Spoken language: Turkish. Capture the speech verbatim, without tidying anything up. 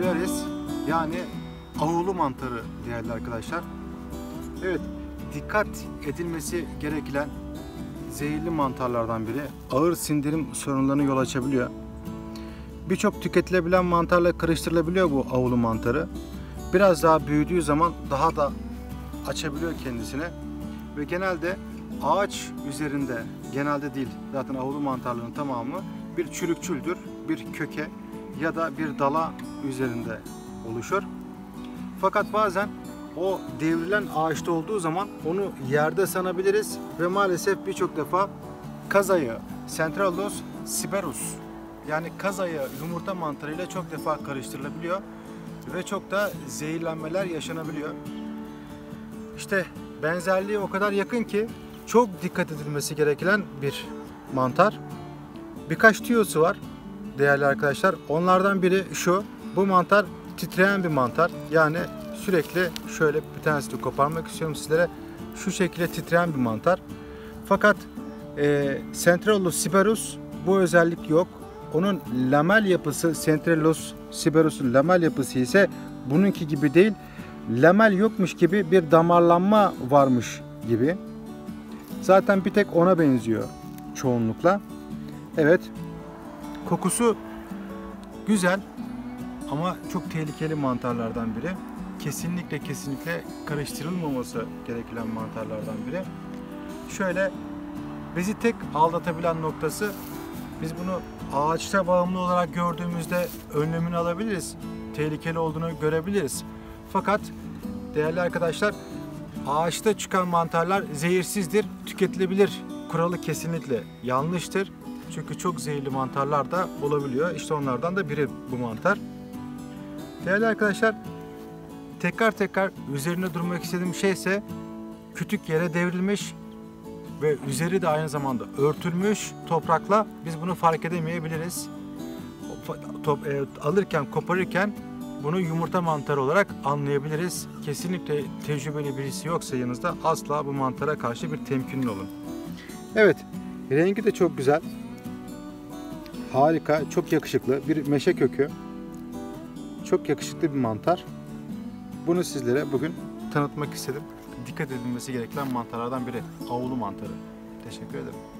olearius yani ahulu mantarı değerli arkadaşlar. Evet, dikkat edilmesi gereken zehirli mantarlardan biri. Ağır sindirim sorunlarına yol açabiliyor. Birçok tüketilebilen mantarla karıştırılabiliyor bu ahulu mantarı. Biraz daha büyüdüğü zaman daha da açabiliyor kendisine ve genelde ağaç üzerinde, genelde değil zaten ahulu mantarlarının tamamı bir çürükçüldür, bir köke ya da bir dala üzerinde oluşur. Fakat bazen o devrilen ağaçta olduğu zaman onu yerde sanabiliriz ve maalesef birçok defa kaz ayı, Cantharellus cibarius yani kaz ayı yumurta mantarıyla çok defa karıştırılabiliyor ve çok da zehirlenmeler yaşanabiliyor. İşte benzerliği o kadar yakın ki çok dikkat edilmesi gereken bir mantar. Birkaç tüyosu var değerli arkadaşlar. Onlardan biri şu: bu mantar titreyen bir mantar. Yani sürekli şöyle bir tanesini koparmak istiyorum sizlere. Şu şekilde titreyen bir mantar. Fakat e, Cantharellus cibarius bu özellik yok. Onun lamel yapısı, Cantharellus cibarius'un lamel yapısı ise bununki gibi değil. Lamel yokmuş gibi bir damarlanma varmış gibi. Zaten bir tek ona benziyor çoğunlukla. Evet, kokusu güzel ama çok tehlikeli mantarlardan biri. Kesinlikle kesinlikle karıştırılmaması gereken mantarlardan biri. Şöyle, bizi tek aldatabilen noktası, biz bunu ağaçta bağımlı olarak gördüğümüzde önlemini alabiliriz. Tehlikeli olduğunu görebiliriz. Fakat değerli arkadaşlar, ağaçta çıkan mantarlar zehirsizdir, tüketilebilir kuralı kesinlikle yanlıştır. Çünkü çok zehirli mantarlar da olabiliyor. İşte onlardan da biri bu mantar. Değerli arkadaşlar, tekrar tekrar üzerine durmak istediğim şey ise kütük yere devrilmiş ve üzeri de aynı zamanda örtülmüş toprakla biz bunu fark edemeyebiliriz. Alırken, koparırken bunu yumurta mantarı olarak anlayabiliriz. Kesinlikle tecrübeli birisi yoksa yanınızda asla bu mantara karşı bir temkinli olun. Evet, rengi de çok güzel. Harika, çok yakışıklı bir meşe kökü. Çok yakışıklı bir mantar. Bunu sizlere bugün tanıtmak istedim. Dikkat edilmesi gereken mantarlardan biri, ahulu mantarı. Teşekkür ederim.